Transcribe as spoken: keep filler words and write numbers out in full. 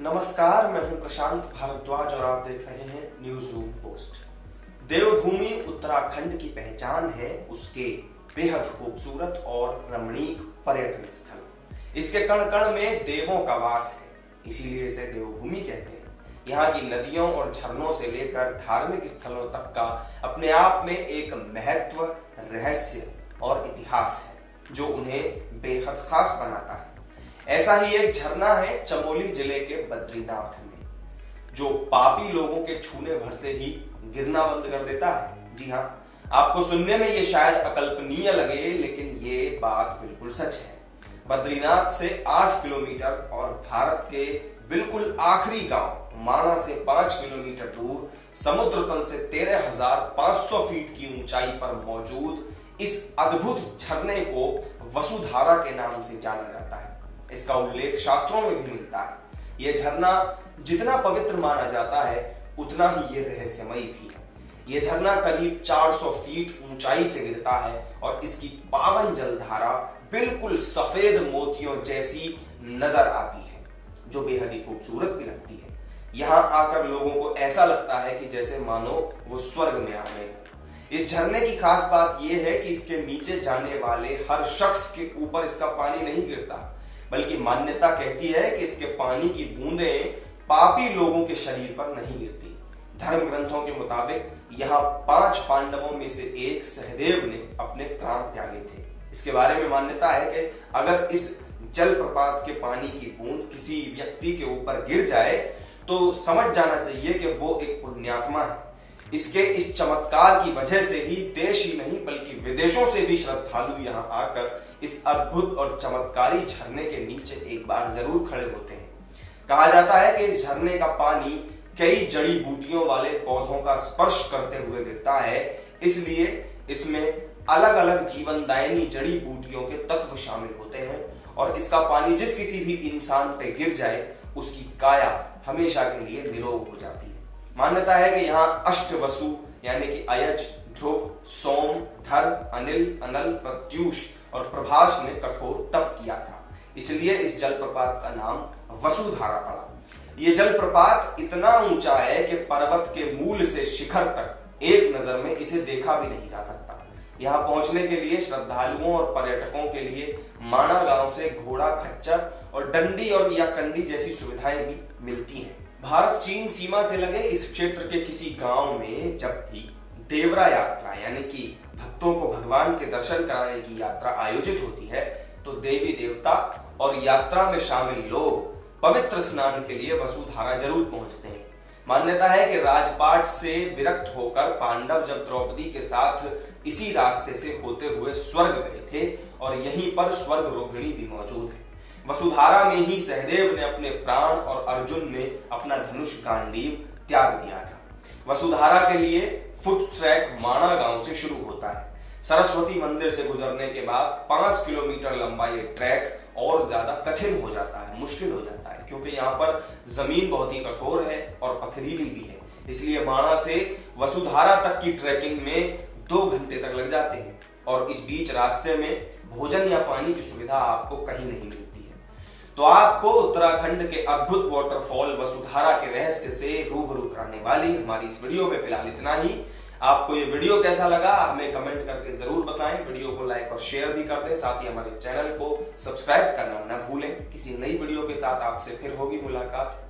नमस्कार, मैं हूं प्रशांत भारद्वाज और आप देख रहे हैं न्यूज रूम पोस्ट। देवभूमि उत्तराखंड की पहचान है उसके बेहद खूबसूरत और रमणीय पर्यटन स्थल। इसके कण कण में देवों का वास है, इसीलिए इसे देवभूमि कहते हैं। यहाँ की नदियों और झरनों से लेकर धार्मिक स्थलों तक का अपने आप में एक महत्व, रहस्य और इतिहास है जो उन्हें बेहद खास बनाता है। ऐसा ही एक झरना है चमोली जिले के बद्रीनाथ में, जो पापी लोगों के छूने भर से ही गिरना बंद कर देता है। जी हाँ, आपको सुनने में ये शायद अकल्पनीय लगे, लेकिन ये बात बिल्कुल सच है। बद्रीनाथ से आठ किलोमीटर और भारत के बिल्कुल आखिरी गांव माना से पांच किलोमीटर दूर समुद्र तल से तेरह हजार पांच सौ फीट की ऊंचाई पर मौजूद इस अद्भुत झरने को वसुधारा के नाम से जाना जाता है। इसका उल्लेख शास्त्रों में भी मिलता है। यह झरना जितना पवित्र माना जाता है, उतना ही ये रहस्यमयी भी है। यह झरना करीब चार सौ फीट ऊंचाई से गिरता है और इसकी पावन जलधारा बिल्कुल सफेद मोतियों जैसी नजर आती है, जो बेहद ही खूबसूरत भी लगती है। यहाँ आकर लोगों को ऐसा लगता है कि जैसे मानो वो स्वर्ग में आ गए। इस झरने की खास बात यह है कि इसके नीचे जाने वाले हर शख्स के ऊपर इसका पानी नहीं गिरता, बल्कि मान्यता कहती है कि इसके पानी की बूंदें पापी लोगों के शरीर पर नहीं गिरती। धर्म ग्रंथों के मुताबिक यहाँ पांच पांडवों में से एक सहदेव ने अपने प्राण त्यागे थे। इसके बारे में मान्यता है कि अगर इस जलप्रपात के पानी की बूंद किसी व्यक्ति के ऊपर गिर जाए तो समझ जाना चाहिए कि वो एक पुण्यात्मा है। इसके इस चमत्कार की वजह से ही देश ही नहीं बल्कि विदेशों से भी श्रद्धालु यहाँ आकर इस अद्भुत और चमत्कारी झरने के नीचे एक बार जरूर खड़े होते हैं। कहा जाता है कि इस झरने का पानी कई जड़ी बूटियों वाले पौधों का स्पर्श करते हुए गिरता है, इसलिए इसमें अलग अलग जीवनदायिनी जड़ी बूटियों के तत्व शामिल होते हैं और इसका पानी जिस किसी भी इंसान पे गिर जाए उसकी काया हमेशा के लिए निरोग हो जाती है। मान्यता है कि यहाँ अष्टवसु यानी कि अयज, ध्रुव, सोम, धर, अनिल, अनल, प्रत्यूष और प्रभास ने कठोर तप किया था, इसलिए इस जलप्रपात का नाम वसुधारा पड़ा। ये जलप्रपात इतना ऊंचा है कि पर्वत के मूल से शिखर तक एक नजर में इसे देखा भी नहीं जा सकता। यहाँ पहुंचने के लिए श्रद्धालुओं और पर्यटकों के लिए माना गांव से घोड़ा, खच्चर और डंडी और या कंडी जैसी सुविधाएं भी मिलती हैं। भारत चीन सीमा से लगे इस क्षेत्र के किसी गांव में जब भी देवरा यात्रा यानी कि भक्तों को भगवान के दर्शन कराने की यात्रा आयोजित होती है, तो देवी देवता और यात्रा में शामिल लोग पवित्र स्नान के लिए वसुधारा जरूर पहुंचते हैं। मान्यता है कि राजपाट से विरक्त होकर पांडव जब द्रौपदी के साथ इसी रास्ते से होते हुए स्वर्ग गए थे और यहीं पर स्वर्ग रोहिणी भी मौजूद है। वसुधारा में ही सहदेव ने अपने प्राण और अर्जुन ने अपना धनुष गांडीव त्याग दिया था। वसुधारा के लिए फुट ट्रैक माना गांव से शुरू होता है। सरस्वती मंदिर से गुजरने के बाद पांच किलोमीटर लंबा ये ट्रैक और ज्यादा कठिन हो जाता है, मुश्किल हो जाता है, क्योंकि यहाँ पर जमीन बहुत ही कठोर है और पथरीली भी है। इसलिए माना से वसुधारा तक की ट्रैकिंग में दो घंटे तक लग जाते हैं और इस बीच रास्ते में भोजन या पानी की सुविधा आपको कहीं नहीं मिलती। तो आपको उत्तराखंड के अद्भुत वाटरफॉल वसुधारा के रहस्य से रूबरू कराने वाली हमारी इस वीडियो में फिलहाल इतना ही। आपको ये वीडियो कैसा लगा हमें कमेंट करके जरूर बताएं। वीडियो को लाइक और शेयर भी कर दें, साथ ही हमारे चैनल को सब्सक्राइब करना ना भूलें। किसी नई वीडियो के साथ आपसे फिर होगी मुलाकात।